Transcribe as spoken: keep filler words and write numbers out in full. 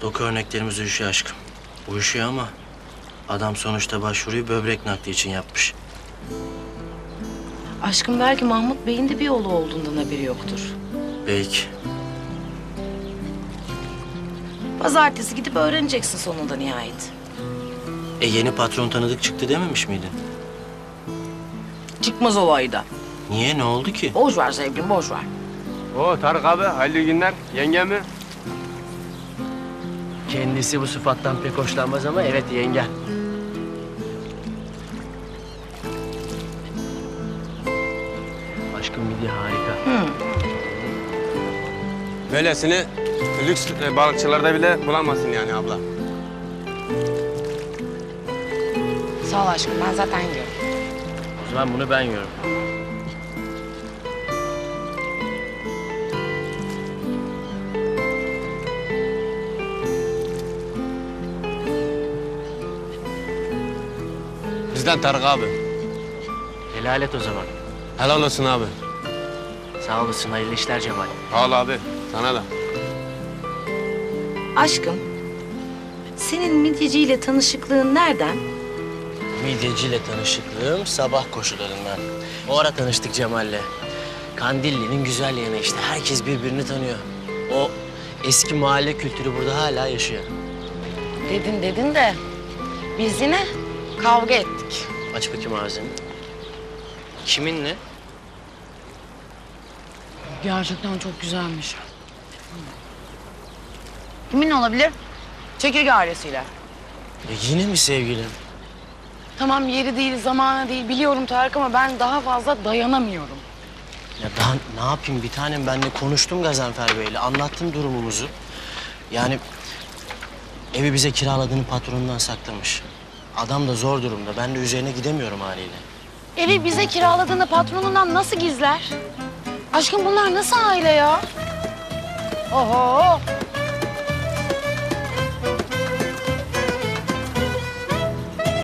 Doku örneklerimiz uyuşuyor aşkım. Uyuşuyor ama adam sonuçta başvuruyu böbrek nakli için yapmış. Aşkım belki Mahmut Bey'in de bir oğlu olduğundan haberi yoktur. Belki. Pazartesi gidip öğreneceksin sonunda nihayet. E yeni patron tanıdık çıktı dememiş miydin? Çıkmaz olayda. Niye, ne oldu ki? Boş ver sevgilim, boş ver. Oo Tarık abi, hayırlı günler. Yenge mi? Kendisi bu sıfattan pek hoşlanmaz ama evet yenge. Aşkım video harika. Hı. Böylesini lüks balıkçılarda bile bulamazsın yani abla. Sağ ol aşkım, ben zaten yiyorum. O zaman bunu ben yiyorum. Bizden Tarık abi. Helal et o zaman. Helal olsun abi. Sağ olasın, hayırlı işler Cemal. Sağ ol abi, sana da. Aşkım, senin midyeciyle tanışıklığın nereden? Midyeciyle tanışıklığım sabah koşularından. O ara tanıştık Cemal'le. Kandilli'nin güzel yanı işte, herkes birbirini tanıyor. O eski mahalle kültürü burada hala yaşıyor. Dedin dedin de, biz yine kavga ettik. Aç bakayım ağzını. Kiminle? Gerçekten çok güzelmiş. Kiminle olabilir? Çekirge ailesiyle. E yine mi sevgilim? Tamam yeri değil, zamanı değil biliyorum Tarık ama ben daha fazla dayanamıyorum. Ya daha ne yapayım bir tanem, ben de konuştum Gazanfer Bey'le, anlattım durumumuzu. Yani evi bize kiraladığını patronundan saklamış. Adam da zor durumda, ben de üzerine gidemiyorum haliyle. Evi bize kiraladığını patronundan nasıl gizler? Aşkım bunlar nasıl aile ya? Oho!